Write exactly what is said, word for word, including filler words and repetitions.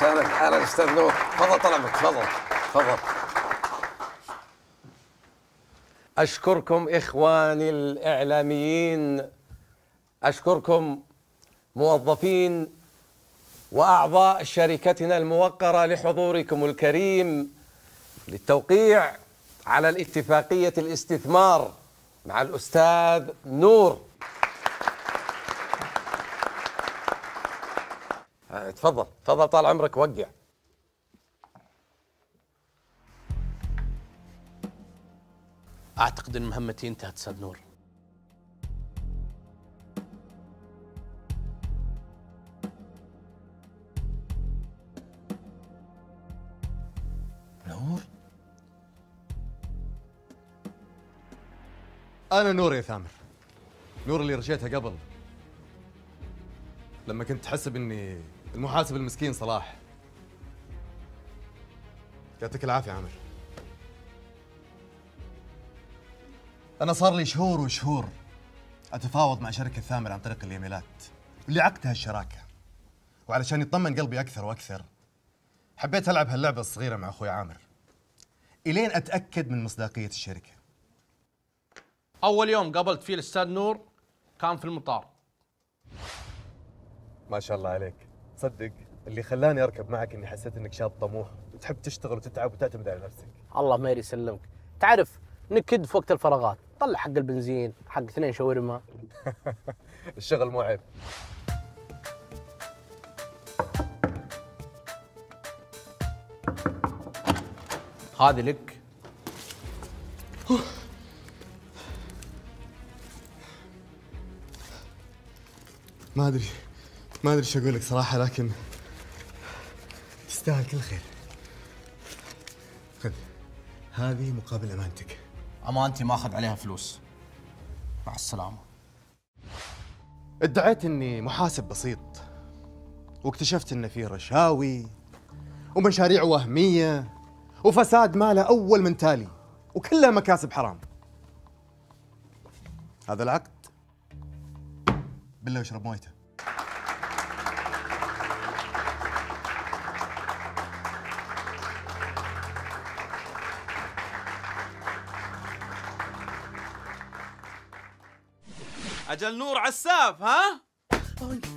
وسهلا بحالا استاذ نور. تفضل طلبك، تفضل تفضل. اشكركم اخواني الاعلاميين، اشكركم موظفين واعضاء شركتنا الموقره لحضوركم الكريم للتوقيع على الاتفاقيه الاستثمار مع الاستاذ نور. تفضل تفضل طال عمرك وقع. اعتقد ان مهمتي انتهت استاذ نور. نور؟ انا نور يا ثامر، نور اللي رشيتها قبل لما كنت تحسب اني المحاسب المسكين صلاح. يعطيك العافيه عامر. انا صار لي شهور وشهور اتفاوض مع شركه ثامر عن طريق الايميلات اللي عقدها الشراكه، وعلشان يطمن قلبي اكثر واكثر حبيت العب هاللعبه الصغيره مع اخوي عامر الين اتاكد من مصداقيه الشركه. اول يوم قابلت فيه الاستاذ نور كان في المطار. ما شاء الله عليك، صدق اللي خلاني اركب معك اني حسيت انك شاب طموح وتحب تشتغل وتتعب وتعتمد على نفسك. الله ما يسلمك، تعرف نكد في وقت الفراغات، طلع حق البنزين، حق اثنين شاورما. الشغل مو عيب. هذه لك. ما ادري ما ادري ايش اقول لك صراحه، لكن تستاهل كل خير. خذ هذه مقابل امانتك. امانتي ما اخذ عليها فلوس. مع السلامه. ادعيت اني محاسب بسيط واكتشفت ان فيه رشاوي ومشاريع وهميه وفساد ما له اول من تالي وكلها مكاسب حرام. هذا العقد بالله واشرب مويته. أجل نور عساف ها؟